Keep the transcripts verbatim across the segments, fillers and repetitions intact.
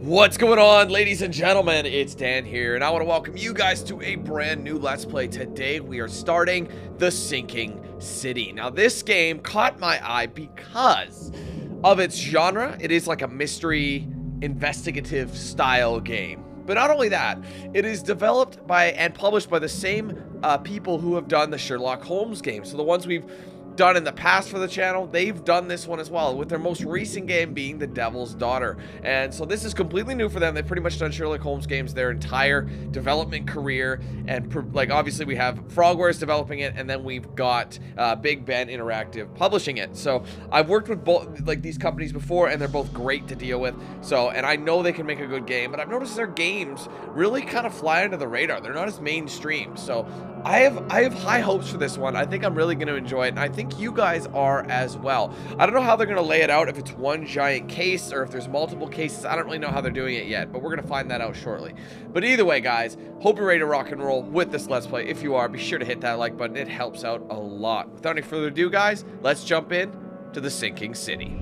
What's going on, ladies and gentlemen? It's Dan here, and I want to welcome you guys to a brand new Let's Play. Today, we are starting The Sinking City. Now, this game caught my eye because of its genre. It is like a mystery, investigative style game. But not only that, it is developed by and published by the same uh, people who have done the Sherlock Holmes game. So the ones we've done in the past for the channel, they've done this one as well, with their most recent game being The Devil's Daughter. And so this is completely new for them. They've pretty much done Sherlock Holmes games their entire development career, and like obviously we have Frogwares developing it, and then we've got uh, Big Ben Interactive publishing it. So I've worked with both like these companies before, and they're both great to deal with. So, and I know they can make a good game, but I've noticed their games really kind of fly under the radar. They're not as mainstream. So I have I have high hopes for this one. I think I'm really going to enjoy it, and I think you guys are as well. I don't know how they're going to lay it out, if it's one giant case or if there's multiple cases. I don't really know how they're doing it yet, but we're going to find that out shortly. But either way, guys, hope you're ready to rock and roll with this Let's Play. If you are, be sure to hit that like button. It helps out a lot. Without any further ado, guys, let's jump in to The Sinking City.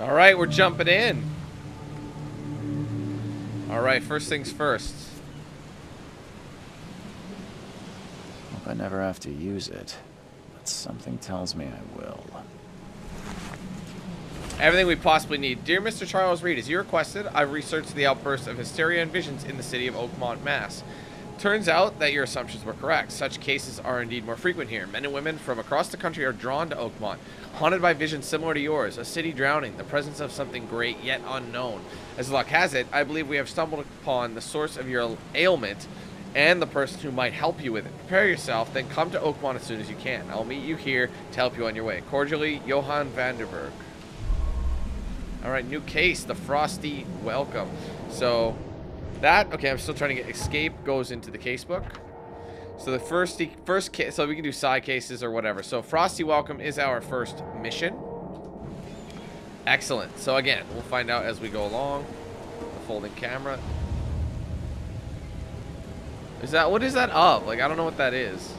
All right, we're jumping in. All right, first things first. Hope I never have to use it, but something tells me I will. Everything we possibly need. Dear Mister Charles Reed, as you requested, I've researched the outbursts of hysteria and visions in the city of Oakmont, Mass. Turns out that your assumptions were correct. Such cases are indeed more frequent here. Men and women from across the country are drawn to Oakmont, haunted by visions similar to yours, a city drowning, the presence of something great yet unknown. As luck has it, I believe we have stumbled upon the source of your ailment and the person who might help you with it. Prepare yourself, then come to Oakmont as soon as you can. I'll meet you here to help you on your way. Cordially, Johan Vanderberg. All right, new case, the Frosty Welcome. So that, okay, I'm still trying to get escape, goes into the case book. So the first, first case, so we can do side cases or whatever. So Frosty Welcome is our first mission. Excellent. So again, we'll find out as we go along. The folding camera. Is that, what is that of? Like, I don't know what that is.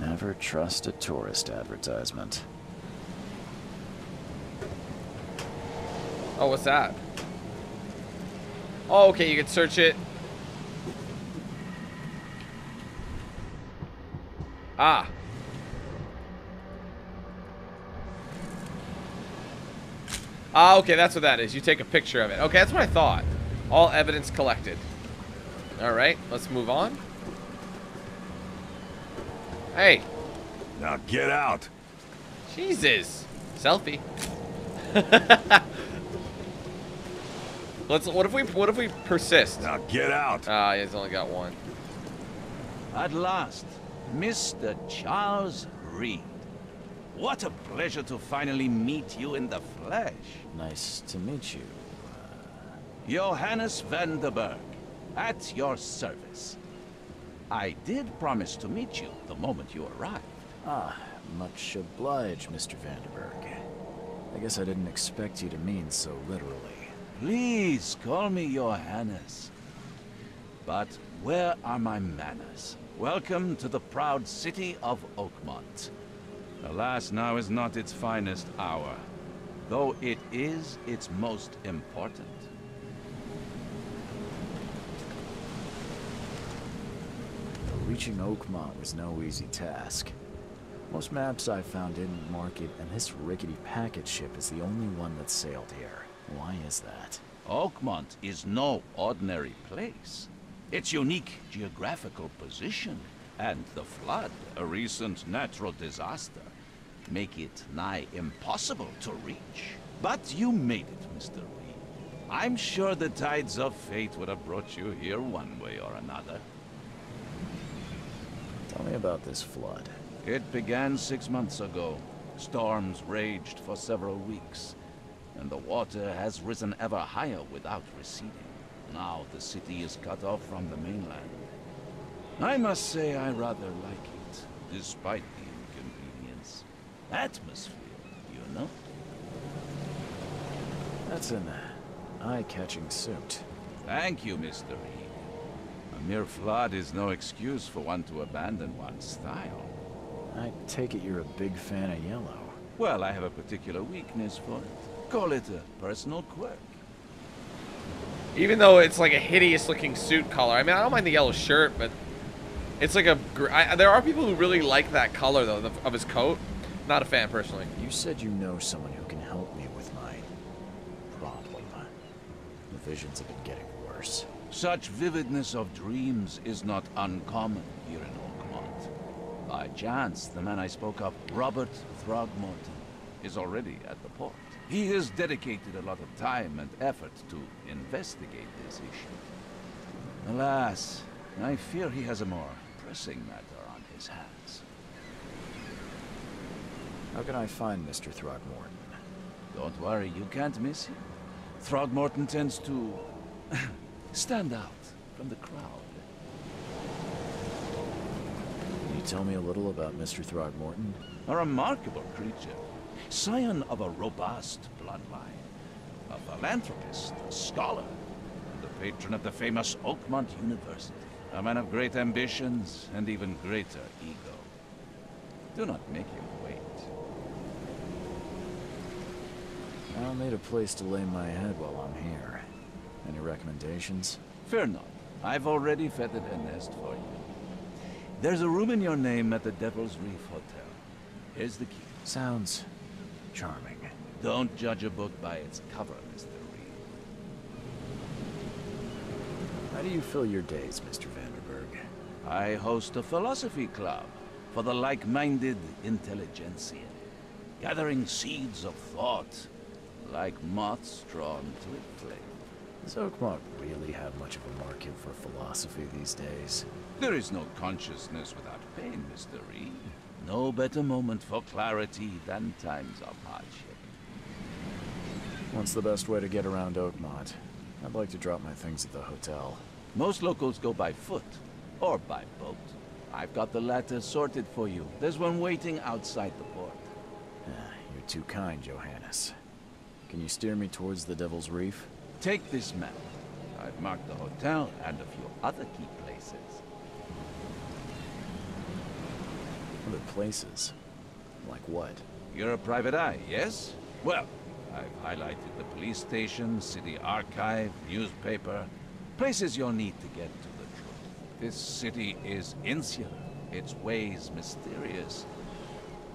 Never trust a tourist advertisement. Oh, what's that? Oh, okay, you can search it. Ah. Ah, okay, that's what that is. You take a picture of it. Okay, that's what I thought. All evidence collected. All right, let's move on. Hey. Now get out. Jesus. Selfie. Let's. What if we? What if we persist? Now get out. Ah, he's only got one. At last, Mister Charles Reed. What a pleasure to finally meet you in the flesh. Nice to meet you. Uh, Johannes Vanderberg, at your service. I did promise to meet you the moment you arrived. Ah, much obliged, Mister Vanderberg. I guess I didn't expect you to mean so literally. Please call me Johannes. But where are my manners? Welcome to the proud city of Oakmont. Alas, now is not its finest hour, though it is its most important. Reaching Oakmont was no easy task. Most maps I found didn't mark it, and this rickety packet ship is the only one that sailed here. Why is that? Oakmont is no ordinary place. Its unique geographical position and the flood, a recent natural disaster, make it nigh impossible to reach. But you made it, Mister Reed. I'm sure the tides of fate would have brought you here one way or another. Tell me about this flood. It began six months ago. Storms raged for several weeks, and the water has risen ever higher without receding. Now the city is cut off from the mainland. I must say I rather like it, despite the inconvenience. Atmosphere, you know? That's an eye-catching suit. Thank you, Mister E. A mere flood is no excuse for one to abandon one's style. I take it you're a big fan of yellow. Well, I have a particular weakness for it. Call it a personal quirk. Even though it's like a hideous-looking suit color. I mean, I don't mind the yellow shirt, but it's like a... I, there are people who really like that color, though, the, of his coat. Not a fan, personally. You said you know someone who can help me with my problem. The visions have been getting worse. Such vividness of dreams is not uncommon here in Oakmont. By chance, the man I spoke of, Robert Throgmorton, is already at the port. He has dedicated a lot of time and effort to investigate this issue. Alas, I fear he has a more pressing matter on his hands. How can I find Mister Throgmorton? Don't worry, you can't miss him. Throgmorton tends to... stand out from the crowd. Can you tell me a little about Mister Throgmorton? A remarkable creature. Scion of a robust bloodline. A philanthropist, a scholar, and the patron of the famous Oakmont University. A man of great ambitions and even greater ego. Do not make him wait. I'll need a place to lay my head while I'm here. Any recommendations? Fear not. I've already feathered a nest for you. There's a room in your name at the Devil's Reef Hotel. Here's the key. Sounds charming. Don't judge a book by its cover, Mister Reed. How do you fill your days, Mister Vanderberg? I host a philosophy club for the like-minded intelligentsia, gathering seeds of thought like moths drawn to a flame. Does Oakmont really have much of a market for philosophy these days? There is no consciousness without pain, Mister Reed. No better moment for clarity than times of hardship. What's the best way to get around Oakmont? I'd like to drop my things at the hotel. Most locals go by foot, or by boat. I've got the latter sorted for you. There's one waiting outside the port. You're too kind, Johannes. Can you steer me towards the Devil's Reef? Take this map. I've marked the hotel and a few other key places. Other places? Like what? You're a private eye, yes? Well, I've highlighted the police station, city archive, newspaper, places you'll need to get to the truth. This city is insular, its ways mysterious.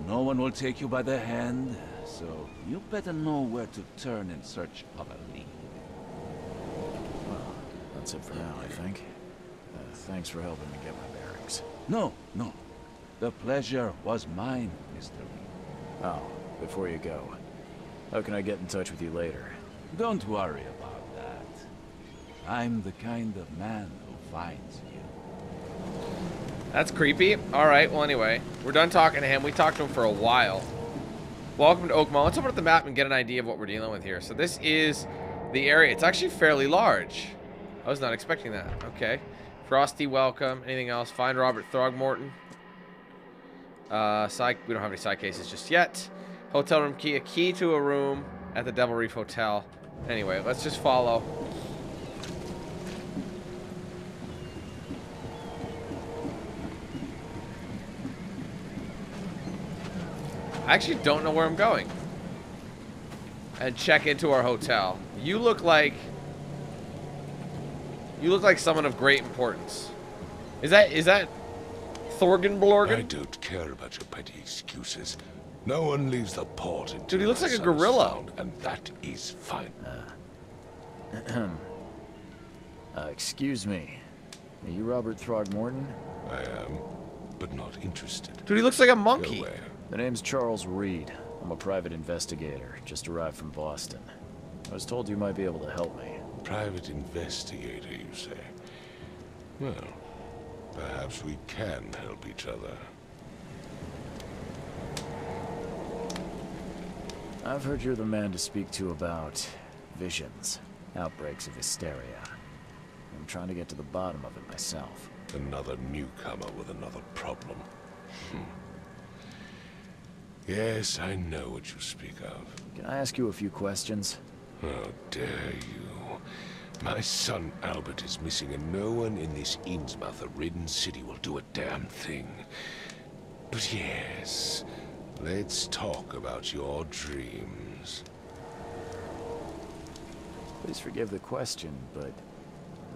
No one will take you by the hand, so you better know where to turn in search of a lead. That's it for now, I think. Uh, thanks for helping me get my bearings. No, no. The pleasure was mine, Mister Reed. Oh, before you go, how can I get in touch with you later? Don't worry about that. I'm the kind of man who finds you. That's creepy. All right, well, anyway, we're done talking to him. We talked to him for a while. Welcome to Oakmont. Let's open up the map and get an idea of what we're dealing with here. So this is the area. It's actually fairly large. I was not expecting that. Okay. Frosty welcome. Anything else? Find Robert Throgmorton. Uh, side, we don't have any side cases just yet. Hotel room key. A key to a room at the Devil's Reef Hotel. Anyway, let's just follow. I actually don't know where I'm going. And check into our hotel. You look like... You look like someone of great importance. Is that... Is that... Thorgan Blorgan? I don't care about your petty excuses. No one leaves the port until... Dude, he looks like a gorilla. And that is fine. Uh, uh, excuse me. Are you Robert Throgmorton? I am, but not interested. Dude, he looks like a monkey. Go away. The name's Charles Reed. I'm a private investigator, just arrived from Boston. I was told you might be able to help me. Private investigator, you say? Well, perhaps we can help each other. I've heard you're the man to speak to about visions, outbreaks of hysteria. I'm trying to get to the bottom of it myself. Another newcomer with another problem. Hmm. Yes, I know what you speak of. Can I ask you a few questions? How dare you. My son Albert is missing and no one in this Innsmouth, a ridden city, will do a damn thing. But yes, let's talk about your dreams. Please forgive the question, but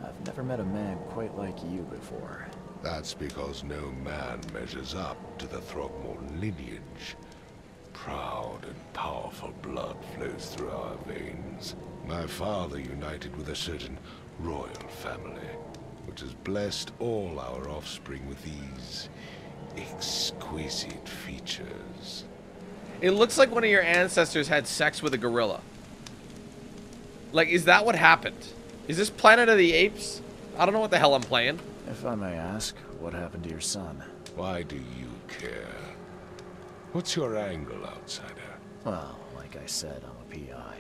I've never met a man quite like you before. That's because no man measures up to the Throgmorton lineage. Proud and powerful blood flows through our veins. My father united with a certain royal family, which has blessed all our offspring with these exquisite features. It looks like one of your ancestors had sex with a gorilla. Like, is that what happened? Is this Planet of the Apes? I don't know what the hell I'm playing. If I may ask, what happened to your son? Why do you care? What's your angle, outsider? Well, like I said, I'm a P I.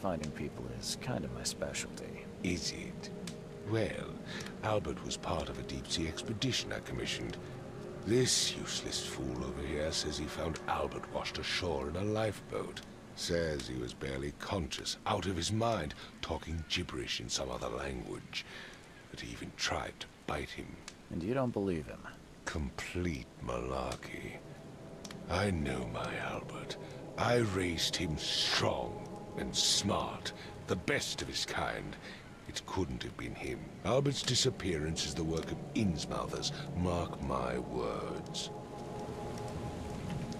Finding people is kind of my specialty. Is it? Well, Albert was part of a deep-sea expedition I commissioned. This useless fool over here says he found Albert washed ashore in a lifeboat. Says he was barely conscious, out of his mind, talking gibberish in some other language. That he even tried to bite him. And you don't believe him? Complete malarkey. I know my Albert. I raised him strong and smart, the best of his kind. It couldn't have been him. Albert's disappearance is the work of Innsmouthers, mark my words.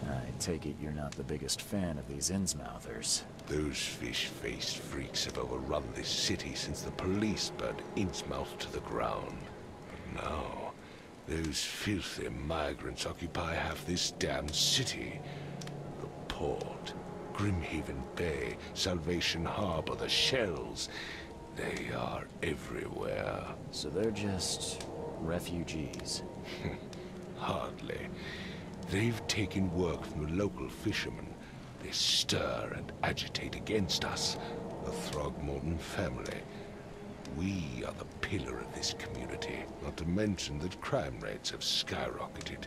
I take it you're not the biggest fan of these Innsmouthers. Those fish-faced freaks have overrun this city since the police burned Innsmouth to the ground. But now, those filthy migrants occupy half this damned city. The port, Grimhaven Bay, Salvation Harbor, the shells. They are everywhere. So they're just refugees? Hardly. They've taken work from the local fishermen. They stir and agitate against us, the Throgmorton family. We are the pillar of this community, not to mention that crime rates have skyrocketed.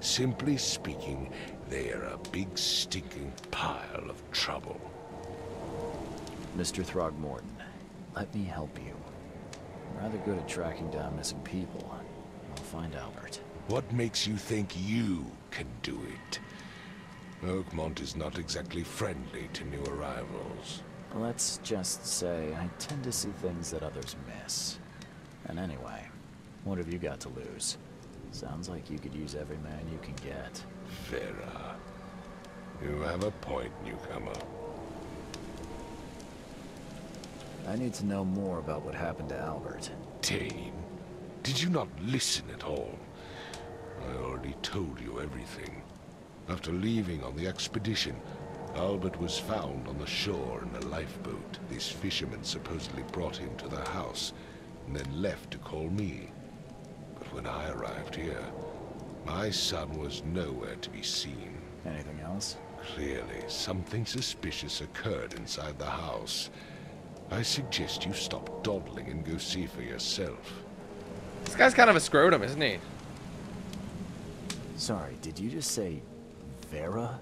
Simply speaking, they are a big stinking pile of trouble. Mister Throgmorton, let me help you. I'm rather good at tracking down missing people. I'll find Albert. What makes you think you can do it? Oakmont is not exactly friendly to new arrivals. Let's just say I tend to see things that others miss. And anyway, what have you got to lose? Sounds like you could use every man you can get. Vera, you have a point, newcomer. I need to know more about what happened to Albert. Dane, did you not listen at all? I already told you everything. After leaving on the expedition, Albert was found on the shore in a lifeboat. These fishermen supposedly brought him to their house, and then left to call me. But when I arrived here, my son was nowhere to be seen. Anything else? Clearly, something suspicious occurred inside the house. I suggest you stop dawdling and go see for yourself. This guy's kind of a scrotum, isn't he? Sorry, did you just say Vera?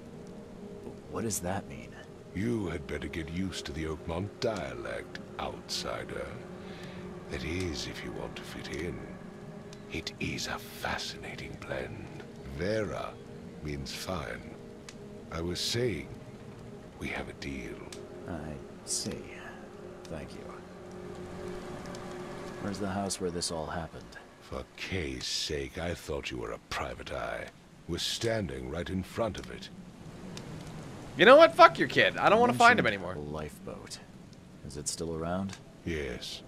What does that mean? You had better get used to the Oakmont dialect, outsider. That is, if you want to fit in. It is a fascinating blend. Vera means fine. I was saying, we have a deal. I see. Thank you. Where's the house where this all happened? For Kay's sake, I thought you were a private eye. We're standing right in front of it. You know what? Fuck your kid. I don't want to find him anymore. Lifeboat. Is it still around? Yes.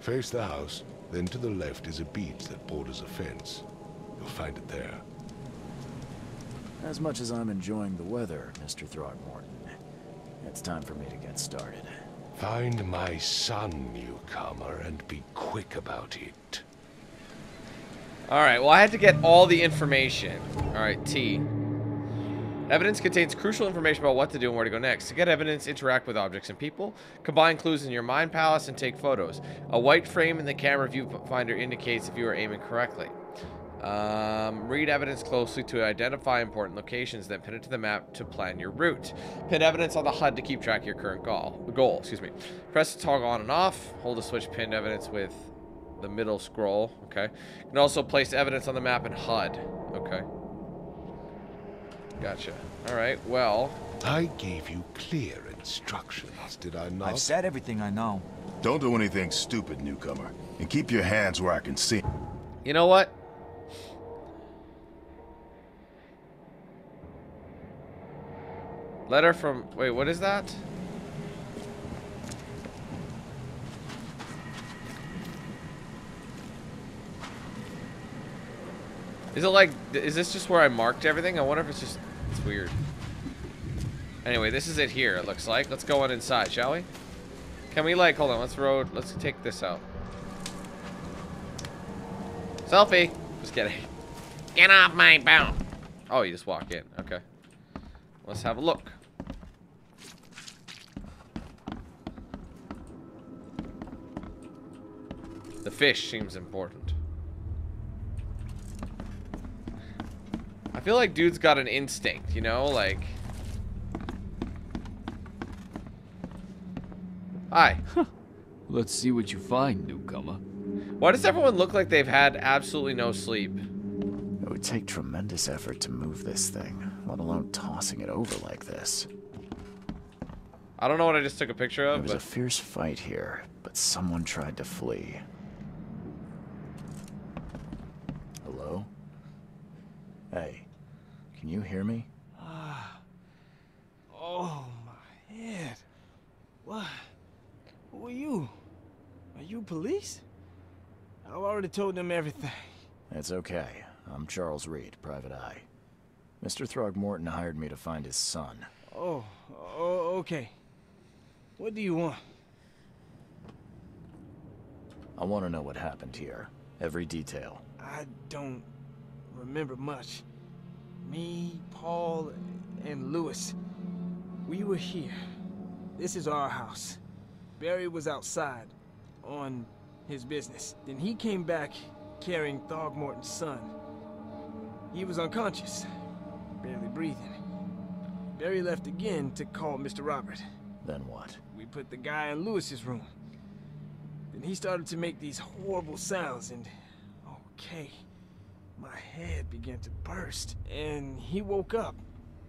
Face the house, then to the left is a beach that borders a fence. You'll find it there. As much as I'm enjoying the weather, Mister Throgmorton, it's time for me to get started. Find my son, newcomer, and be quick about it. Alright, well, I had to get all the information. Alright, T. Evidence contains crucial information about what to do and where to go next. To get evidence, interact with objects and people. Combine clues in your mind palace and take photos. A white frame in the camera viewfinder indicates if you are aiming correctly. Um, read evidence closely to identify important locations, then pin it to the map to plan your route. Pin evidence on the H U D to keep track of your current goal. Goal, excuse me. Press the toggle on and off. Hold the switch pinned evidence with the middle scroll. Okay. You can also place evidence on the map in H U D. Okay. Gotcha. All right. Well, I gave you clear instructions, did I not? I've said everything I know. Don't do anything stupid, newcomer, and keep your hands where I can see. You know what? Letter from... Wait, what is that? Is it like... Is this just where I marked everything? I wonder if it's just... It's weird. Anyway, this is it here, it looks like. Let's go on inside, shall we? Can we like... Hold on, let's road... Let's take this out. Selfie! Just kidding. Get off my boat! Oh, you just walk in. Okay. Let's have a look. The fish seems important. I feel like dude's got an instinct, you know, like. Hi. Huh. Let's see what you find, newcomer. Why does everyone look like they've had absolutely no sleep? It would take tremendous effort to move this thing, let alone tossing it over like this. I don't know what I just took a picture of. There was but... a fierce fight here, but someone tried to flee. Hello? Hey, can you hear me? Ah. Oh, my head. What? Who are you? Are you police? I've already told them everything. It's okay. I'm Charles Reed, Private Eye. Mister Throgmorton hired me to find his son. Oh, oh, okay. What do you want? I want to know what happened here. Every detail. I don't remember much. Me, Paul, and Lewis. We were here. This is our house. Barry was outside on his business. Then he came back carrying Throgmorton's son. He was unconscious. Barely breathing. Barry left again to call Mister Robert. Then what? We put the guy in Lewis's room. Then he started to make these horrible sounds and... Okay. My head began to burst. And he woke up.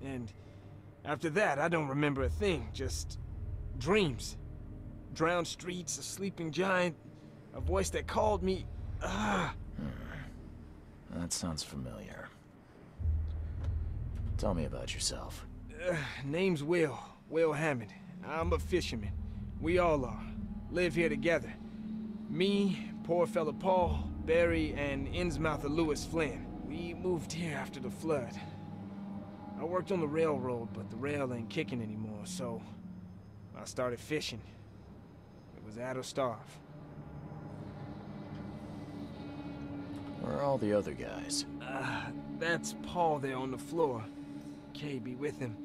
And after that, I don't remember a thing. Just dreams. Drowned streets, a sleeping giant, a voice that called me... Ah! Hmm. That sounds familiar. Tell me about yourself. Uh, name's Will. Will Hammond. I'm a fisherman. We all are. Live here together. Me, poor fella Paul, Barry, and Innsmouth of Lewis Flynn. We moved here after the flood. I worked on the railroad, but the rail ain't kicking anymore, so I started fishing. It was add or starve. Where are all the other guys? Uh, that's Paul there on the floor. Kay be with him.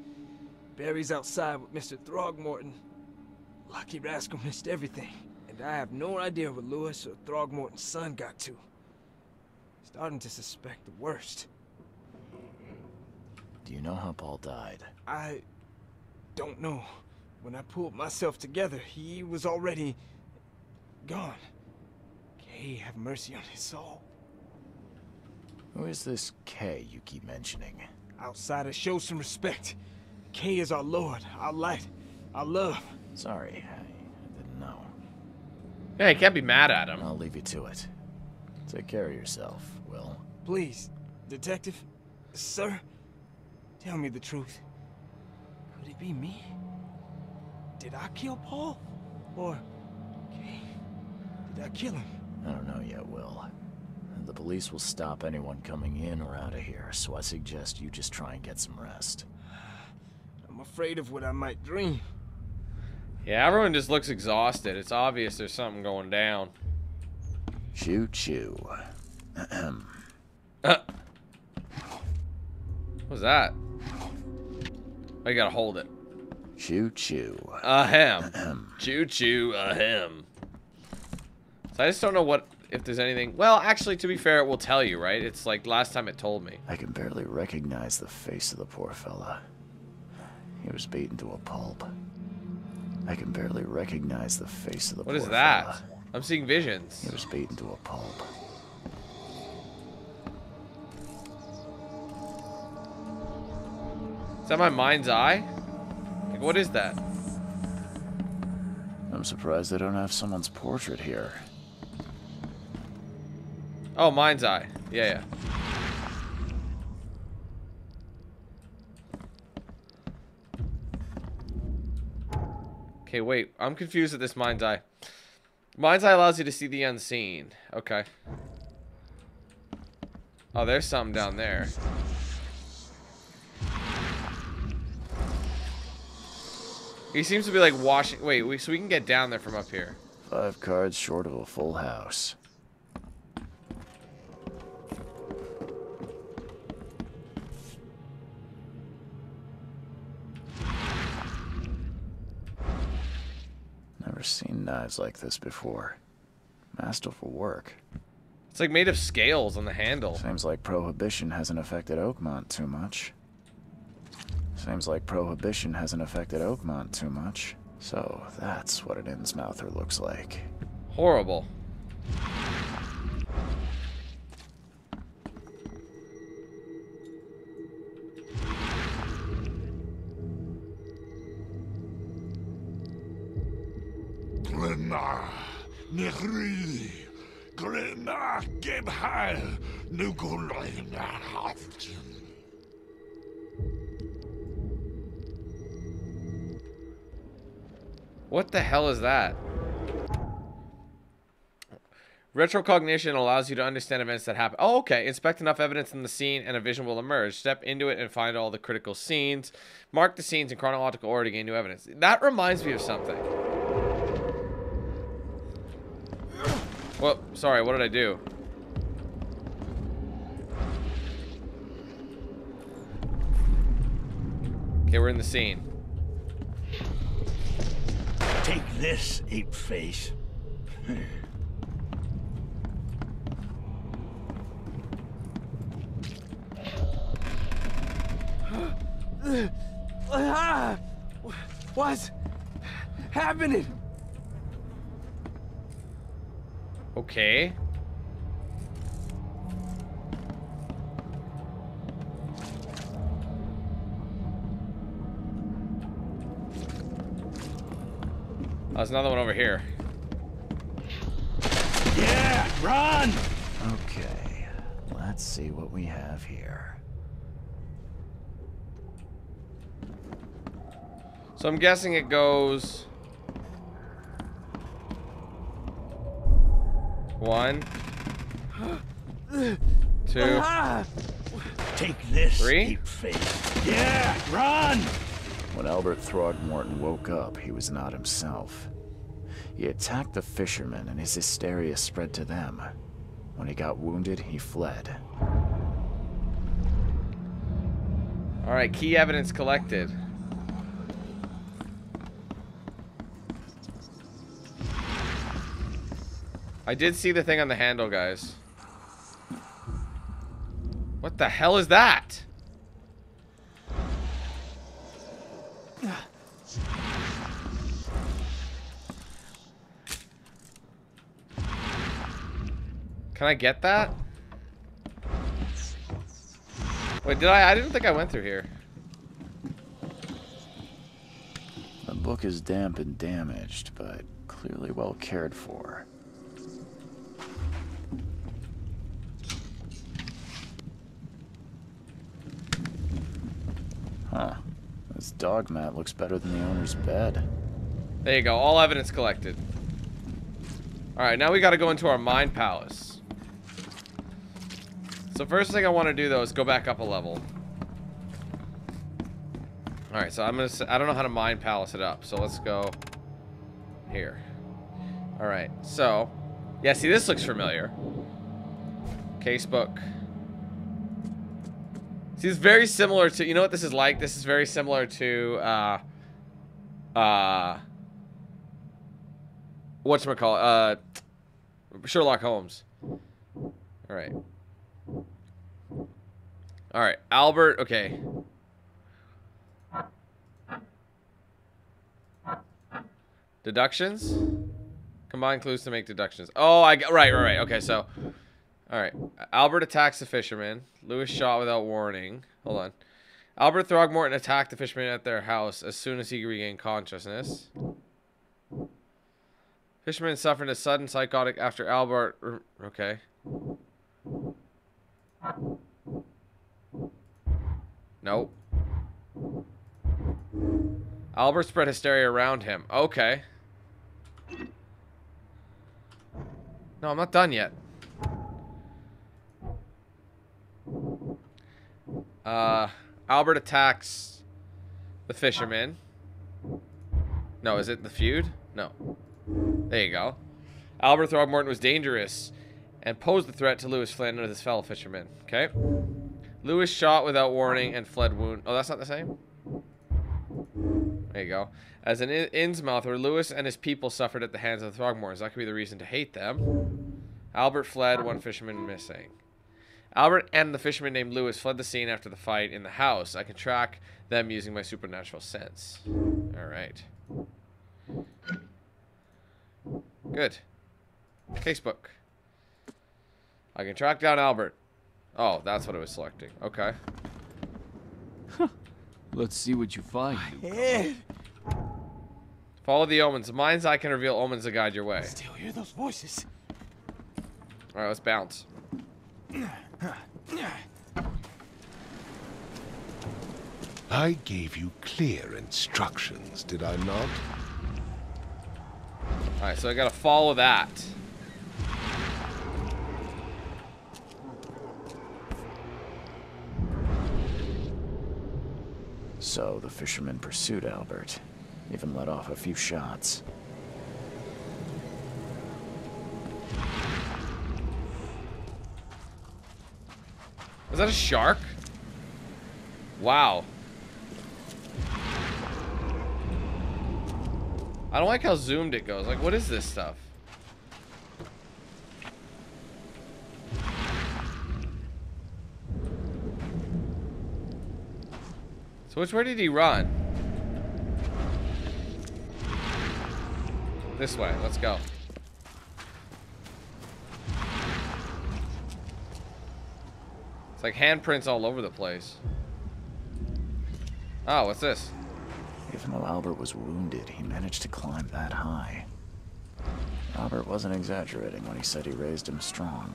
Barry's outside with Mister Throgmorton. Lucky rascal missed everything, and I have no idea where Lewis or Throgmorton's son got to. Starting to suspect the worst. Do you know how Paul died? I don't know. When I pulled myself together, he was already gone. Kay, have mercy on his soul. Who is this Kay you keep mentioning? Outsiders, show some respect. Kay is our lord, our light, our love. Sorry, I didn't know. Yeah, you can't be mad at him. I'll leave you to it. Take care of yourself, Will. Please, Detective, sir, tell me the truth. Could it be me? Did I kill Paul? Or Kay? Did I kill him? I don't know yet, Will. The police will stop anyone coming in or out of here, so I suggest you just try and get some rest. I'm afraid of what I might dream. Yeah, everyone just looks exhausted. It's obvious there's something going down. Choo choo. Ahem. Uh. What was that? I gotta hold it. Choo choo. Ahem. Ahem. Choo choo. Ahem. So I just don't know what. If there's anything... Well, actually, to be fair, it will tell you, right? It's like last time it told me. I can barely recognize the face of the poor fella. He was beaten to a pulp. I can barely recognize the face of the poor fella. What is that? I'm seeing visions. He was beaten to a pulp. Is that my mind's eye? Like, what is that? I'm surprised they don't have someone's portrait here. Oh, mind's eye. Yeah, yeah. Okay, wait. I'm confused at this mind's eye. Mind's eye allows you to see the unseen. Okay. Oh, there's something down there. He seems to be like washing. Wait, we, so we can get down there from up here. Five cards short of a full house. Seen knives like this before. Masterful work. It's like made of scales on the handle. Seems like Prohibition hasn't affected Oakmont too much. Seems like Prohibition hasn't affected Oakmont too much. So that's what an Innsmouther looks like. Horrible. What the hell is that? Retrocognition allows you to understand events that happen. Oh, okay. Inspect enough evidence in the scene and a vision will emerge. Step into it and find all the critical scenes. Mark the scenes in chronological order to gain new evidence. That reminds me of something. Well, sorry, what did I do? Okay, we're in the scene. Take this, ape face. What's happening? Okay. Oh, there's another one over here. Yeah, run! Okay, let's see what we have here. So I'm guessing it goes... One, two, take this, three. Yeah, run! When Albert Throgmorton woke up, he was not himself. He attacked the fishermen, and his hysteria spread to them. When he got wounded, he fled. All right, key evidence collected. I did see the thing on the handle, guys. What the hell is that? Can I get that? Wait, did I? I didn't think I went through here. The book is damp and damaged, but clearly well cared for. Huh. This dog mat looks better than the owner's bed. There you go. All evidence collected. Alright, now we gotta go into our mind palace. So first thing I want to do, though, is go back up a level. Alright, so I'm gonna... I don't know how to mind palace it up, so let's go... here. Alright, so... yeah, see, this looks familiar. Casebook. See, it's very similar to... you know what this is like? This is very similar to, uh... Uh... whatchamacallit? Uh... Sherlock Holmes. Alright. Alright, Albert... okay. Deductions? Combine clues to make deductions. Oh, I... got, right, right, right. Okay, so... alright. Albert attacks the fisherman. Lewis shot without warning. Hold on. Albert Throgmorton attacked the fisherman at their house as soon as he regained consciousness. Fisherman suffered a sudden psychotic after Albert... okay. Nope. Albert spread hysteria around him. Okay. No, I'm not done yet. Uh, Albert attacks the fisherman. No, is it the feud? No. There you go. Albert Throgmorton was dangerous and posed a threat to Lewis Flynn and his fellow fishermen. Okay. Lewis shot without warning and fled wound. Oh, that's not the same? There you go. As an in Innsmouth, where Lewis and his people suffered at the hands of the Throgmortons. That could be the reason to hate them. Albert fled, one fisherman missing. Albert and the fisherman named Lewis fled the scene after the fight in the house. I can track them using my supernatural sense. Alright. Good. Casebook. I can track down Albert. Oh, that's what it was selecting. Okay. Huh. Let's see what you find. Follow the omens. Mind's eye can reveal omens to guide your way. I still hear those voices. Alright, let's bounce. I gave you clear instructions, did I not? Alright, so I gotta follow that. So the fisherman pursued Albert, even let off a few shots. Was that a shark? Wow. I don't like how zoomed it goes. Like, what is this stuff? So which way did he run? This way. Let's go. It's like handprints all over the place. Oh, what's this? Even though Albert was wounded, he managed to climb that high. Albert wasn't exaggerating when he said he raised him strong.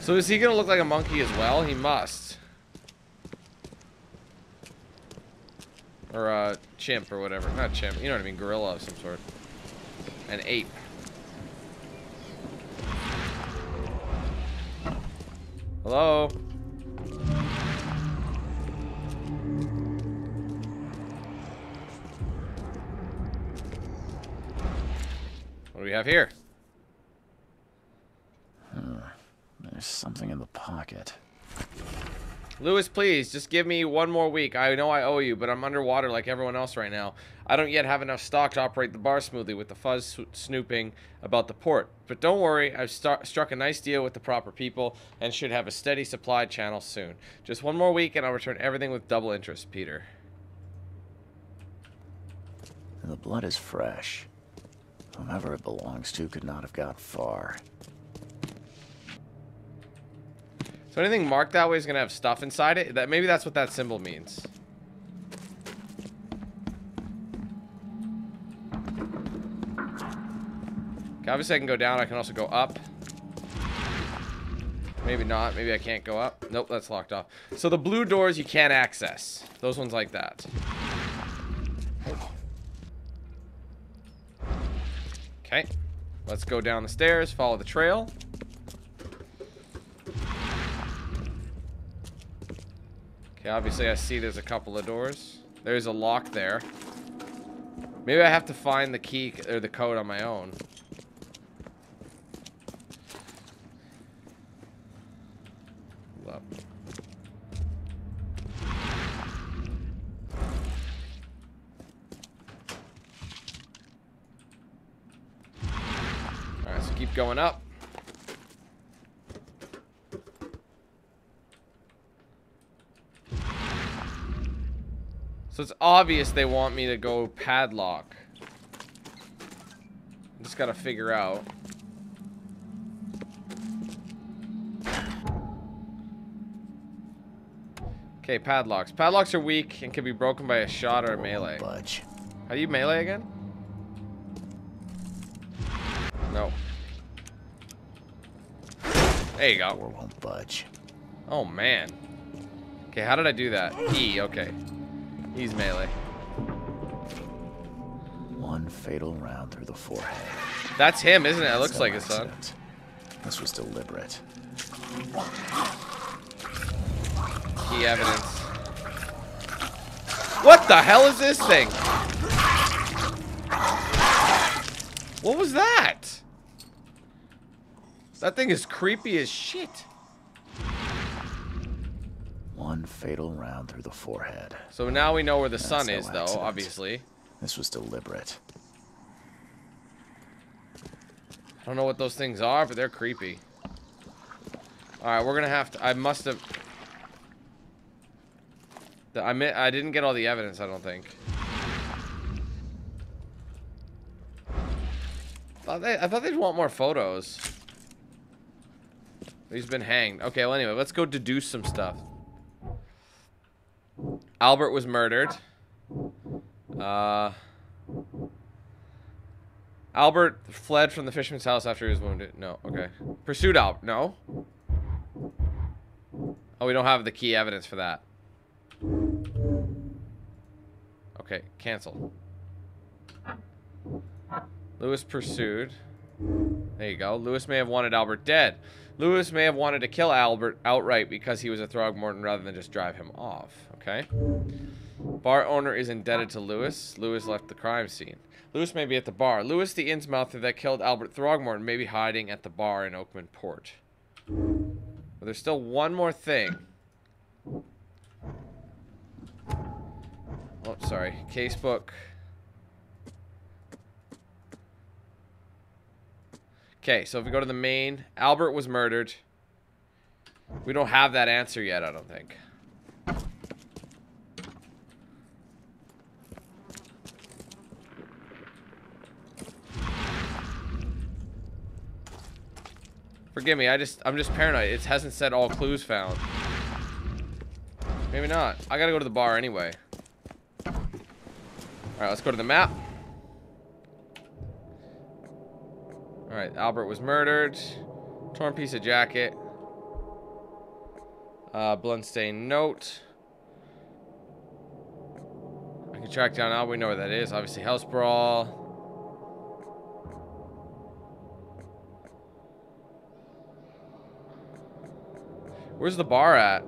So is he gonna look like a monkey as well? He must. Or a uh, chimp or whatever. Not chimp. You know what I mean. Gorilla of some sort. An ape. Hello? What do we have here? Hmm. There's something in the pocket. Lewis, please, just give me one more week. I know I owe you, but I'm underwater like everyone else right now. I don't yet have enough stock to operate the bar smoothly with the fuzz snooping about the port. But don't worry, I've st struck a nice deal with the proper people and should have a steady supply channel soon. Just one more week and I'll return everything with double interest, Peter. The blood is fresh. Whomever it belongs to could not have got far. So anything marked that way is going to have stuff inside it. That maybe that's what that symbol means. Okay, obviously I can go down. I can also go up. Maybe not. Maybe I can't go up. Nope, that's locked off. So the blue doors you can't access. Those ones like that. Okay. Let's go down the stairs. Follow the trail. Okay, obviously I see there's a couple of doors. There's a lock there. Maybe I have to find the key or the code on my own. Hold up. Alright, so keep going up. So it's obvious they want me to go padlock. Just gotta figure out. Okay, padlocks. Padlocks are weak and can be broken by a shot or a melee. How do you melee again? No. There you go. Won't budge. Oh man. Okay, how did I do that? E. Okay. He's melee. One fatal round through the forehead. That's him, isn't it? It looks like his son. This was deliberate. Key evidence. What the hell is this thing? What was that? That thing is creepy as shit. One fatal round through the forehead. So now we know where the sun is, though, obviously. This was deliberate. I don't know what those things are, but they're creepy. Alright, we're gonna have to... I must have... I, mi I didn't get all the evidence, I don't think. I thought, they I thought they'd want more photos. He's been hanged. Okay, well, anyway, let's go deduce some stuff. Albert was murdered. Uh, Albert fled from the fisherman's house after he was wounded. No, okay. Pursued Albert. No. Oh, we don't have the key evidence for that. Okay, cancel. Lewis pursued. There you go. Lewis may have wanted Albert dead. Lewis may have wanted to kill Albert outright because he was a Throgmorton rather than just drive him off. Okay. Bar owner is indebted to Lewis. Lewis left the crime scene. Lewis may be at the bar. Lewis, the Innsmouther that killed Albert Throgmorton, may be hiding at the bar in Oakman Port. But there's still one more thing. Oh, sorry. Casebook. Okay, so if we go to the main, Albert was murdered. We don't have that answer yet, I don't think. Forgive me, I just I'm just paranoid. It hasn't said all clues found. Maybe not. I gotta go to the bar anyway. Alright, let's go to the map. All right, Albert was murdered. Torn piece of jacket. Uh, bloodstained note. I can track down Albert. We know where that is. Obviously, house brawl. Where's the bar at?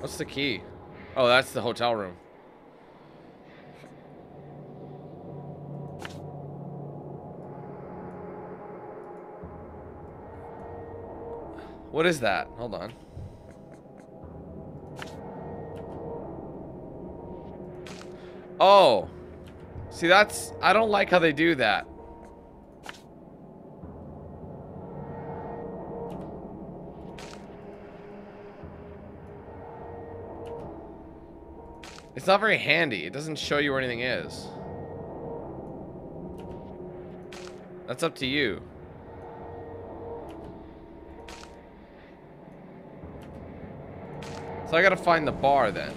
What's the key? Oh, that's the hotel room. What is that? Hold on. Oh. See, that's... I don't like how they do that. It's not very handy. It doesn't show you where anything is. That's up to you. So I gotta find the bar then.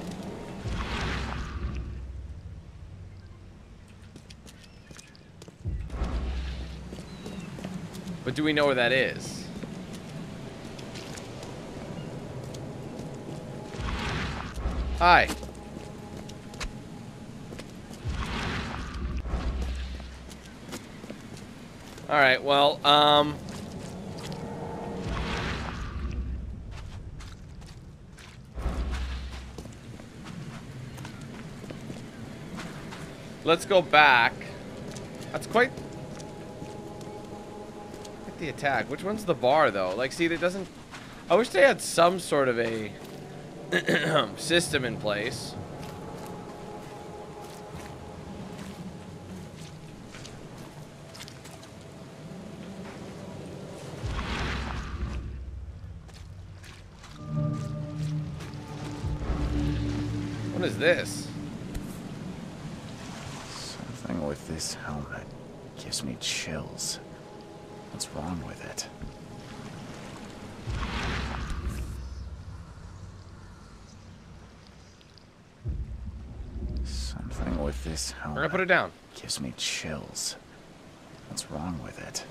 But do we know where that is? Hi. All right, well, um... let's go back. That's quite... Hit the attack. Which one's the bar, though? Like, see, that doesn't... I wish they had some sort of a system in place. What is this? Something with this helmet gives me chills. What's wrong with it? Something with this helmet. We're gonna put it down. Gives me chills. What's wrong with it?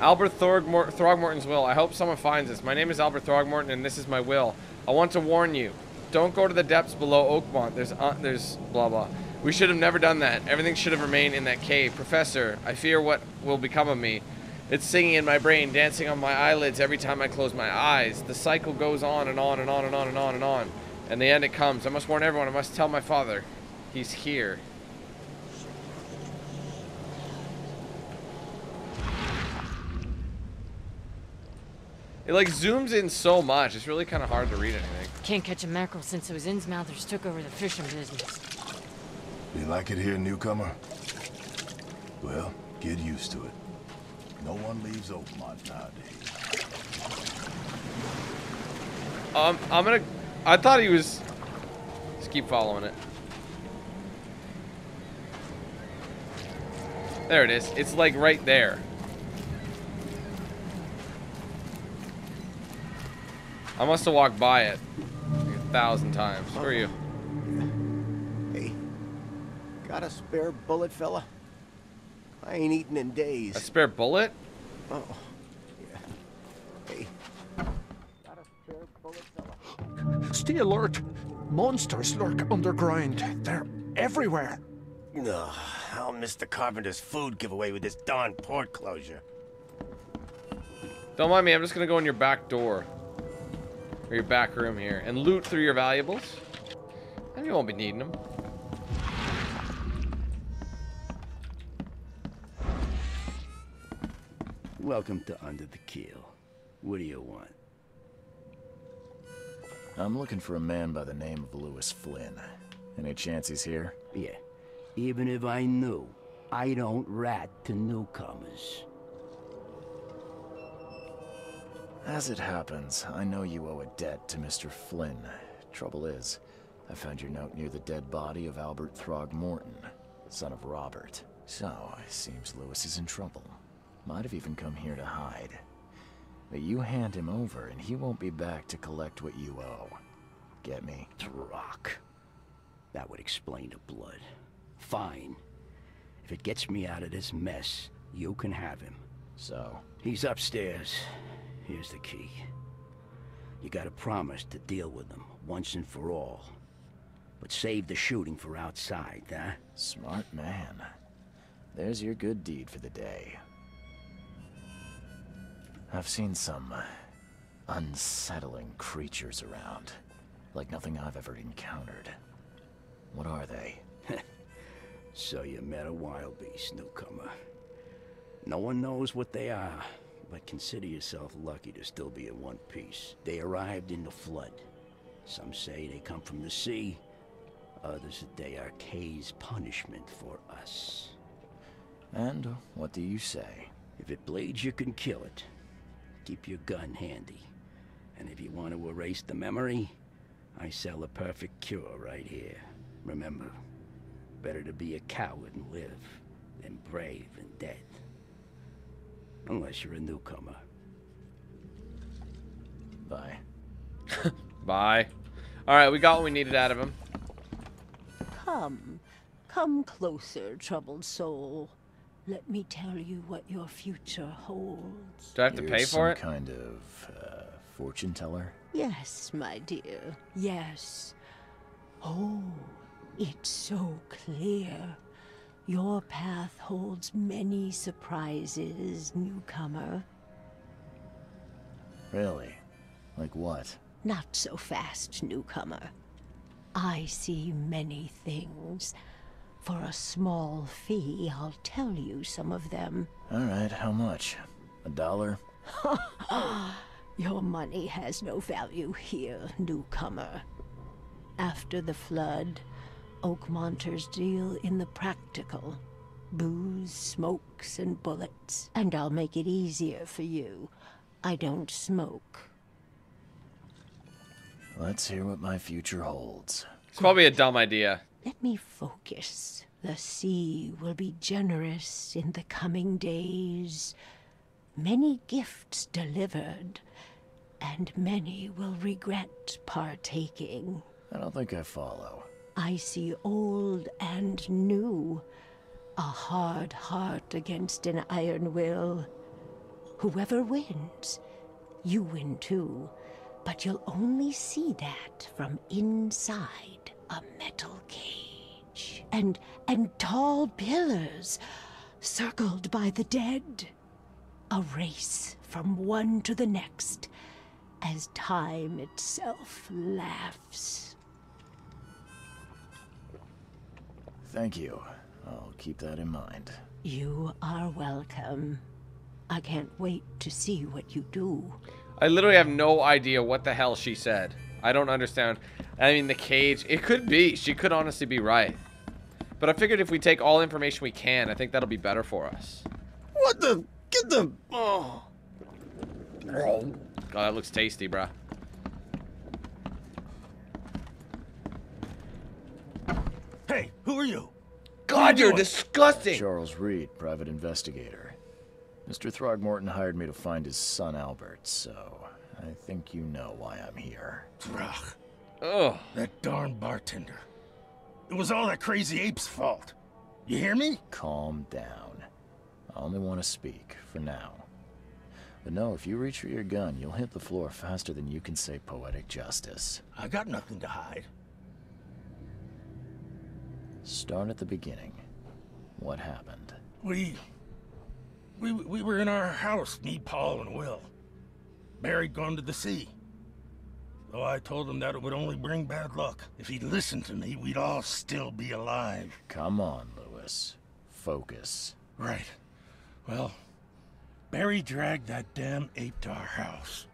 Albert Throgmor- Throgmorton's will. I hope someone finds this. My name is Albert Throgmorton, and this is my will. I want to warn you. Don't go to the depths below Oakmont. There's, uh, there's blah, blah. We should have never done that. Everything should have remained in that cave. Professor, I fear what will become of me. It's singing in my brain, dancing on my eyelids every time I close my eyes. The cycle goes on and on and on and on and on and on. And the end it comes. I must warn everyone. I must tell my father. He's here. It, like, zooms in so much, it's really kind of hard to read anything. Can't catch a mackerel since those Innsmouthers took over the fishing business. You like it here, newcomer? Well, get used to it. No one leaves Oakmont nowadays. Um, I'm gonna... I thought he was... Just keep following it. There it is. It's, like, right there. I must have walked by it like a thousand times. Who are you? Hey, got a spare bullet, fella? I ain't eaten in days. A spare bullet? Oh, yeah. Hey, got a spare bullet, fella? Stay alert. Monsters lurk underground. They're everywhere. No, I'll miss the Carpenter's food giveaway with this darn port closure. Don't mind me. I'm just gonna go in your back door. Or your back room here and loot through your valuables, and you won't be needing them. Welcome to Under the Keel. What do you want? I'm looking for a man by the name of Lewis Flynn. Any chance he's here? Yeah. Even if I knew, I don't rat to newcomers. As it happens, I know you owe a debt to Mister Flynn. Trouble is, I found your note near the dead body of Albert Throgmorton, son of Robert. So, it seems Lewis is in trouble. Might have even come here to hide. But you hand him over, and he won't be back to collect what you owe. Get me? Throg. That would explain the blood. Fine. If it gets me out of this mess, you can have him. So? He's upstairs. Here's the key. You gotta promise to deal with them once and for all. But save the shooting for outside, huh? Smart man. There's your good deed for the day. I've seen some unsettling creatures around, like nothing I've ever encountered. What are they? So you met a wild beast, newcomer. No one knows what they are. but consider yourself lucky to still be in one piece. They arrived in the flood. Some say they come from the sea, others that they are Kay's punishment for us. And what do you say? If it bleeds, you can kill it. Keep your gun handy. And if you want to erase the memory, I sell a perfect cure right here. Remember, better to be a coward and live than brave and dead. Unless you're a newcomer. Bye. Bye. Alright, we got what we needed out of him. Come. Come closer, troubled soul. Let me tell you what your future holds. Do I have to pay for it? Some kind of uh, fortune teller? Yes, my dear. Yes. Oh, it's so clear. Your path holds many surprises, newcomer. Really? Like what? Not so fast, newcomer. I see many things. For a small fee, I'll tell you some of them. All right, how much? A dollar? Your money has no value here, newcomer. After the flood, Oakmonters deal in the practical. Booze, smokes, and bullets. And I'll make it easier for you. I don't smoke. Let's hear what my future holds. It's probably a dumb idea. Let me focus. The sea will be generous in the coming days. Many gifts delivered, and many will regret partaking. I don't think I follow. I see old and new, a hard heart against an iron will. Whoever wins, you win too, but you'll only see that from inside a metal cage. And, and tall pillars circled by the dead. A race from one to the next, as time itself laughs. Thank you. I'll keep that in mind. You are welcome. I can't wait to see what you do. I literally have no idea what the hell she said. I don't understand. I mean, the cage. It could be. She could honestly be right. But I figured if we take all information we can, I think that'll be better for us. What the? Get the... Oh. God, that looks tasty, bruh. Hey, who are you? God, you're disgusting! Charles Reed, private investigator. Mister Throgmorton hired me to find his son, Albert, so I think you know why I'm here. Throg. Ugh. That darn bartender. It was all that crazy ape's fault. You hear me? Calm down. I only want to speak, for now. But no, if you reach for your gun, you'll hit the floor faster than you can say poetic justice. I got nothing to hide. Start at the beginning. What happened? We... We, we were in our house, me, Paul, and Will. Barry gone to the sea. Though I told him that it would only bring bad luck. If he'd listened to me, we'd all still be alive. Come on, Lewis. Focus. Right. Well, Barry dragged that damn ape to our house.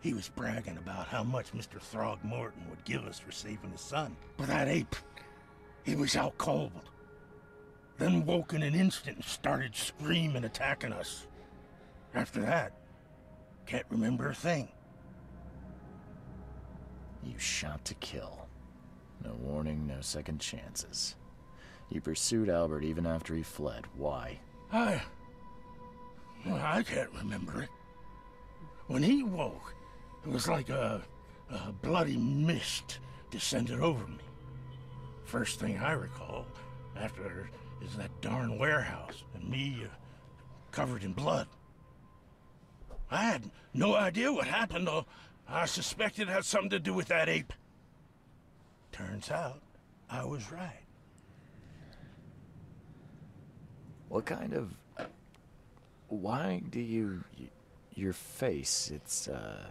He was bragging about how much Mister Throgmorton would give us for saving his son. But that ape, he was out cold. Then woke in an instant and started screaming, attacking us. After that, can't remember a thing. You shot to kill. No warning, no second chances. You pursued Albert even after he fled. Why? I... Well, I can't remember it. When he woke, it was like a, a bloody mist descended over me. First thing I recall after is that darn warehouse and me uh, covered in blood. I had no idea what happened, though I suspected it had something to do with that ape. Turns out, I was right. What kind of... Why do you... Your face, it's, uh...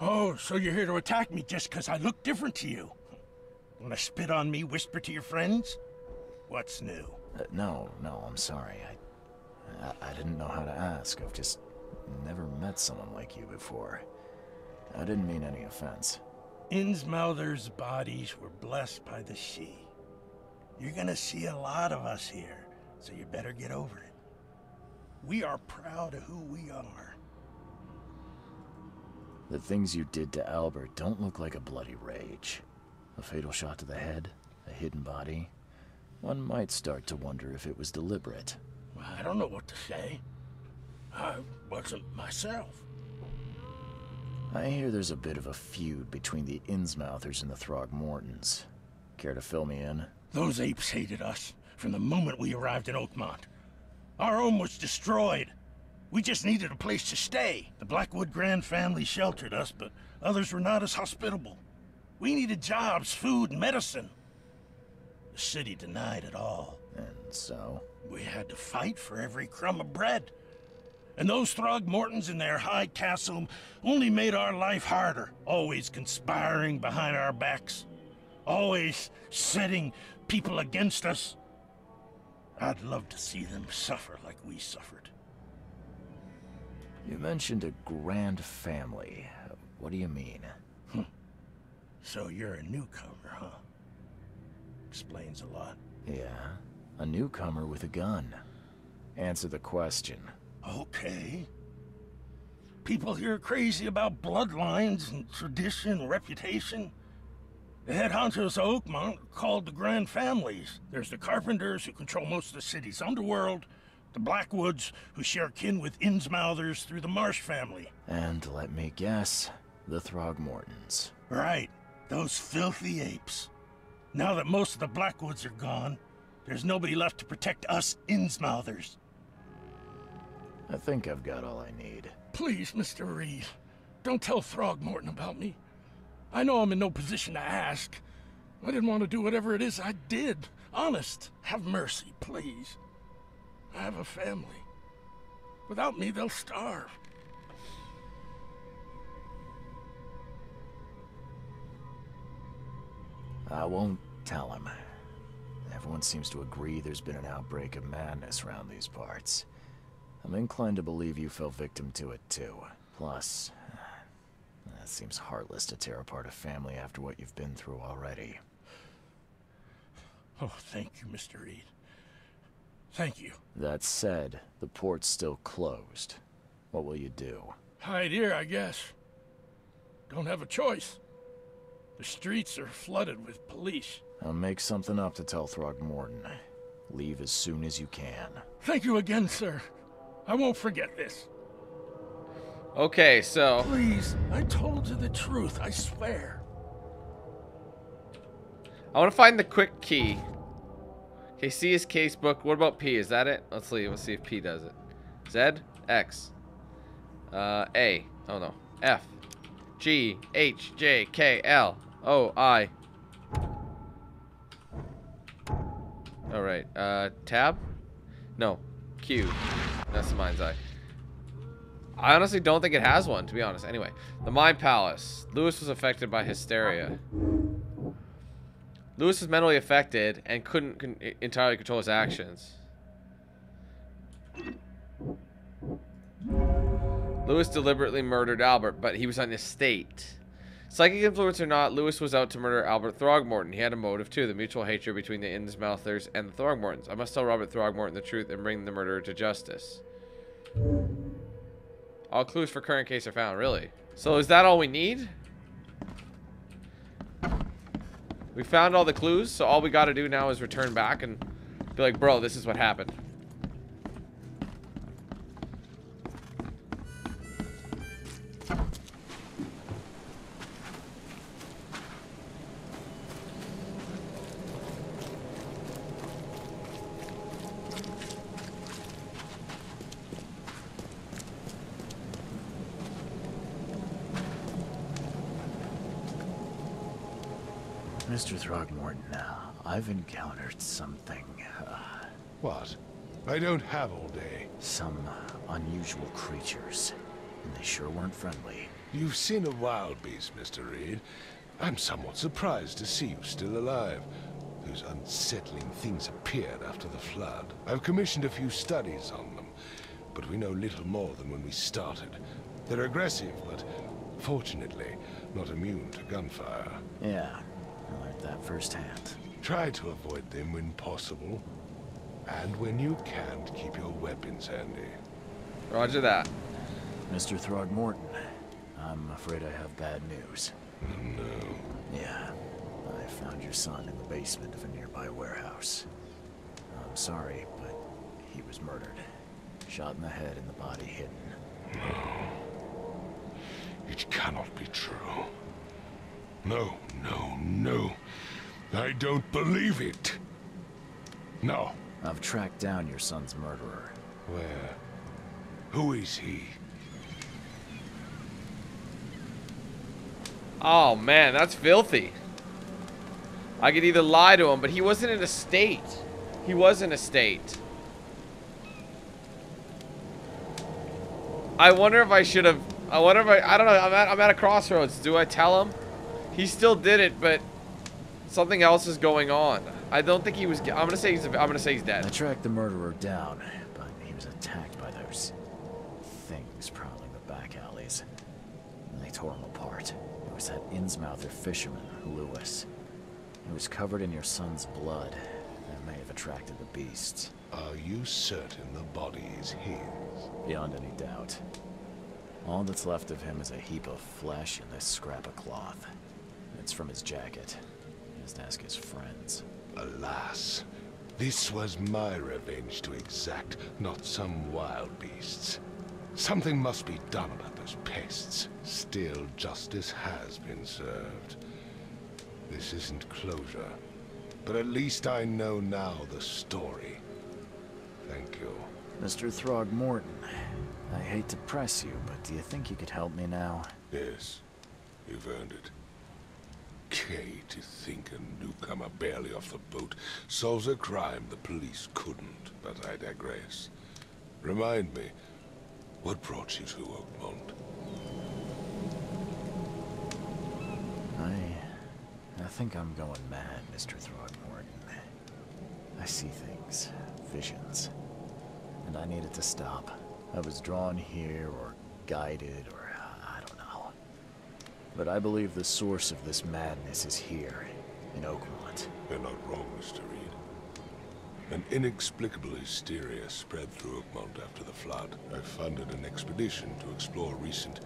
Oh, so you're here to attack me just because I look different to you? Want to spit on me, whisper to your friends? What's new? Uh, no, no, I'm sorry. I, I I didn't know how to ask. I've just Never met someone like you before. I didn't mean any offense. Innsmouthers' bodies were blessed by the sea. You're gonna see a lot of us here, so you better get over it. We are proud of who we are. The things you did to Albert don't look like a bloody rage. A fatal shot to the head, a hidden body. One might start to wonder if it was deliberate. Well, I don't know what to say. I wasn't myself. I hear there's a bit of a feud between the Innsmouthers and the Throgmortons. Care to fill me in? Those apes hated us from the moment we arrived in Oakmont. Our home was destroyed. We just needed a place to stay. The Blackwood Grand family sheltered us, but others were not as hospitable. We needed jobs, food, and medicine. The city denied it all. And so? We had to fight for every crumb of bread. And those Throgmortons in their high castle only made our life harder, always conspiring behind our backs, always setting people against us. I'd love to see them suffer like we suffered. You mentioned a grand family. What do you mean? Hm. So you're a newcomer, huh? Explains a lot. Yeah, a newcomer with a gun. Answer the question. Okay. People here are crazy about bloodlines and tradition and reputation. The head honchos of Oakmont are called the Grand Families. There's the Carpenters, who control most of the city's underworld. The Blackwoods, who share kin with Innsmouthers through the Marsh family. And let me guess, the Throgmortons. Right. Those filthy apes. Now that most of the Blackwoods are gone, there's nobody left to protect us Innsmouthers. I think I've got all I need. Please, Mister Reed, don't tell Throgmorton about me. I know I'm in no position to ask. I didn't want to do whatever it is I did. Honest. Have mercy, please. I have a family. Without me, they'll starve. I won't tell him. Everyone seems to agree there's been an outbreak of madness around these parts. I'm inclined to believe you fell victim to it, too. Plus, it seems heartless to tear apart a family after what you've been through already. Oh, thank you, Mister Reed. Thank you. That said, the port's still closed. What will you do? Hide here, I guess. Don't have a choice. The streets are flooded with police. I'll make something up to tell Throgmorton. Leave as soon as you can. Thank you again, sir. I won't forget this. Okay, so... Please, I told you the truth, I swear. I want to find the quick key. Okay, C is case book. What about P? Is that it? Let's leave. Let's see if P does it. Z, X, uh, A. Oh, no. F, G, H, J, K, L, O, I. All right. Uh, tab? No. Q. That's the mind's eye. I honestly don't think it has one, to be honest. Anyway, the Mind Palace. Lewis was affected by hysteria. Lewis was mentally affected and couldn't con entirely control his actions. Lewis deliberately murdered Albert, but he was on his state. Psychic influence or not, Lewis was out to murder Albert Throgmorton. He had a motive, too. The mutual hatred between the Innsmouthers and the Throgmortons. I must tell Robert Throgmorton the truth and bring the murderer to justice. All clues for current case are found, really. So is that all we need? We found all the clues, so all we gotta do now is return back and be like, bro, this is what happened. Mister Throgmorton, I've encountered something. Uh, what? I don't have all day. Some unusual creatures, and they sure weren't friendly. You've seen a wild beast, Mister Reed. I'm somewhat surprised to see you still alive. Those unsettling things appeared after the flood. I've commissioned a few studies on them, but we know little more than when we started. They're aggressive, but fortunately not immune to gunfire. Yeah, I learned that firsthand. Try to avoid them when possible, and when you can't, keep your weapons handy. Roger that. Mister Throgmorton, I'm afraid I have bad news. No. Yeah, I found your son in the basement of a nearby warehouse. I'm sorry, but he was murdered. Shot in the head and the body hidden. No. It cannot be true. No, no, no. I don't believe it. No. I've tracked down your son's murderer. Where? Who is he? Oh man, that's filthy. I could either lie to him, but he wasn't in a state. He was in a state. I wonder if I should have. I wonder if I. I don't know. I'm at, I'm at a crossroads. Do I tell him? He still did it, but something else is going on. I don't think he was. I'm gonna say he's. I'm gonna say he's dead. I tracked the murderer down, but he was attacked by those things prowling the back alleys. And they tore him apart. It was that Innsmouther fisherman, Lewis. He was covered in your son's blood. May have attracted the beasts. Are you certain the body is his? Beyond any doubt. All that's left of him is a heap of flesh and this scrap of cloth. It's from his jacket. Just ask his friends. Alas, this was my revenge to exact, not some wild beasts. Something must be done about those pests. Still, justice has been served. This isn't closure. But at least I know now the story. Thank you. Mister Throgmorton, I hate to press you, but do you think you could help me now? Yes, you've earned it. K, to think a newcomer barely off the boat solves a crime the police couldn't, but I digress. Remind me, what brought you to Oakmont? I... I think I'm going mad, Mister Throgmorton. I see things, visions, and I needed to stop. I was drawn here, or guided, or uh, I don't know. But I believe the source of this madness is here, in Oakmont. You're not wrong, Mister Reed. An inexplicable hysteria spread through Oakmont after the flood. I funded an expedition to explore recent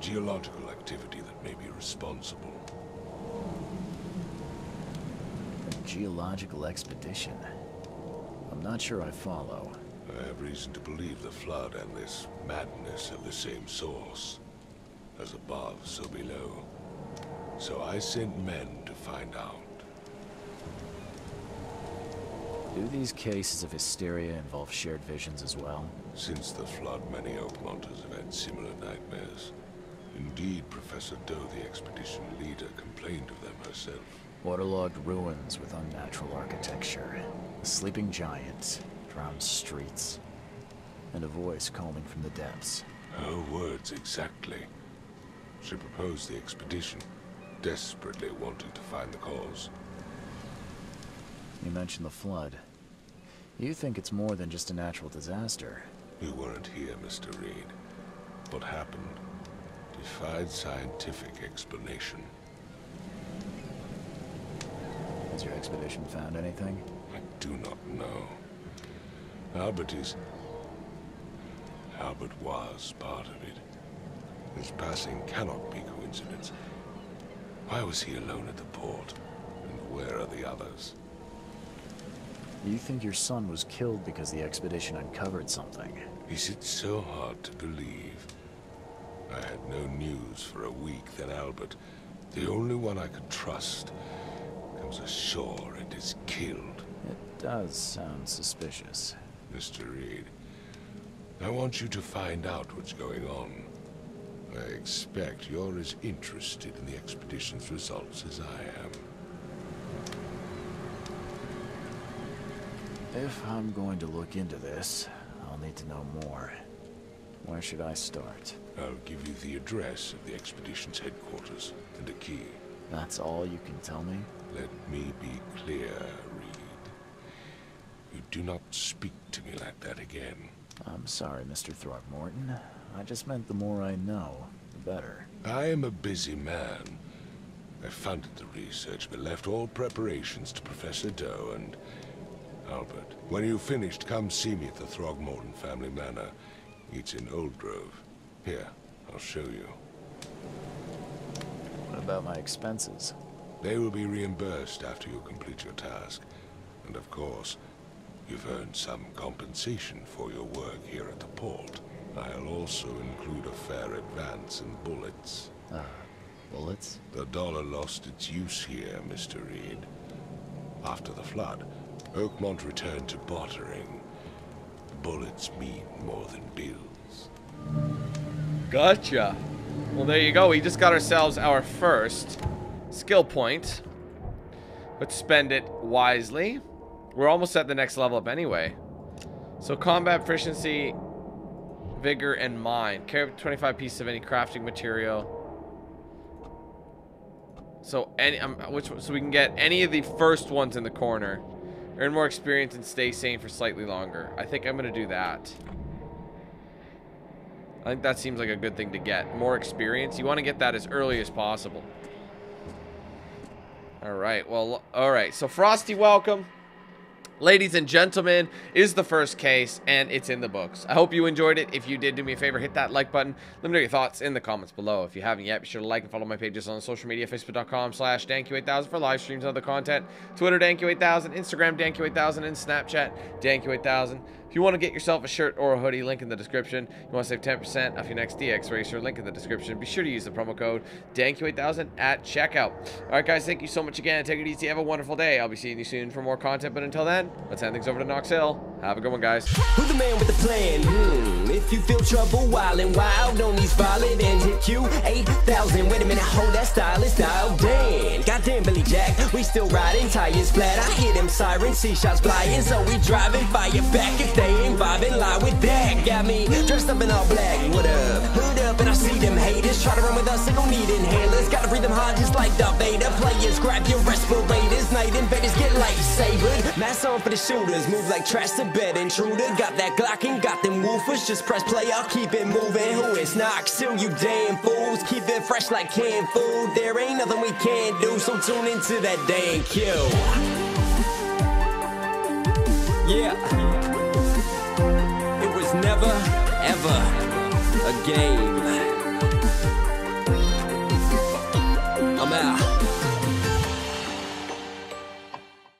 geological activity that may be responsible. Geological expedition. I'm not sure I follow. I have reason to believe the flood and this madness have the same source. As above, so below. So I sent men to find out. Do these cases of hysteria involve shared visions as well? Since the flood, many Oakmonters have had similar nightmares. Indeed, Professor Doe, the expedition leader, complained of them herself. Waterlogged ruins with unnatural architecture, a sleeping giant, drowned streets, and a voice calling from the depths. Her words exactly. She proposed the expedition, desperately wanting to find the cause. You mentioned the flood. You think it's more than just a natural disaster. You weren't here, Mister Reed. What happened defied scientific explanation. Has your expedition found anything? I do not know. Albert is... Albert was part of it. His passing cannot be coincidence. Why was he alone at the port? And where are the others? You think your son was killed because the expedition uncovered something? Is it so hard to believe? I had no news for a week, then Albert, the only one I could trust, ashore and is killed. It does sound suspicious. Mister Reed, I want you to find out what's going on. I expect you're as interested in the expedition's results as I am. If I'm going to look into this, I'll need to know more. Where should I start? I'll give you the address of the expedition's headquarters and a key. That's all you can tell me? Let me be clear, Reed. You do not speak to me like that again. I'm sorry, Mister Throgmorton. I just meant the more I know, the better. I am a busy man. I funded the research, but left all preparations to Professor Doe and Albert. When you've finished, come see me at the Throgmorton Family Manor. It's in Old Grove. Here, I'll show you. What about my expenses? They will be reimbursed after you complete your task. And of course, you've earned some compensation for your work here at the port. I'll also include a fair advance in bullets. Ah, bullets? The dollar lost its use here, Mister Reed. After the flood, Oakmont returned to bartering. Bullets mean more than bills. Gotcha. Well, there you go. We just got ourselves our first skill point. Let's spend it wisely. We're almost at the next level up anyway. So combat proficiency, vigor, and mind. Carry twenty-five pieces of any crafting material. So any, um, which so we can get any of the first ones in the corner. Earn more experience and stay sane for slightly longer. I think I'm gonna do that. I think that seems like a good thing to get. More experience. You want to get that as early as possible. All right. Well. All right. So Frosty, welcome. Ladies and gentlemen, is the first case, and it's in the books. I hope you enjoyed it. If you did, do me a favor, hit that like button. Let me know your thoughts in the comments below. If you haven't yet, be sure to like and follow my pages on social media, facebook dot com slash Dan Q eight thousand for live streams and other content, Twitter, Dan Q eight thousand, Instagram, Dan Q eight thousand, and Snapchat, Dan Q eight thousand. If you want to get yourself a shirt or a hoodie, link in the description. You want to save ten percent off your next D X Racer, link in the description. Be sure to use the promo code Dan Q eight thousand at checkout. All right, guys, thank you so much again. Take it easy. Have a wonderful day. I'll be seeing you soon for more content. But until then, let's hand things over to Knox Hill. Have a good one, guys. Who's the man with the plan? Hmm. If you feel trouble, wild and wild, on these violent and hit you eight thousand. Wait a minute, hold that style. It's style Dan. Goddamn Billy Jack. We still riding tires flat. I hear them sirens, see shots flying. So we driving fire back if they ain't vibing. Lie with that. Got me dressed up in all black. What up? Hood up, and I see them haters. Try to run with us, they gon' need inhalers. Gotta breathe them hard just like the Vader. Players, grab your respirators. Night invaders get lightsabered. Mask on for the shooters. Move like trash to bed intruder, got that Glock and got them woofers. Just press play, I'll keep it moving. Who is Knox Hill, you damn fools? Keep it fresh like canned food. There ain't nothing we can do, so tune into that DanQ. Yeah, it was never ever a game.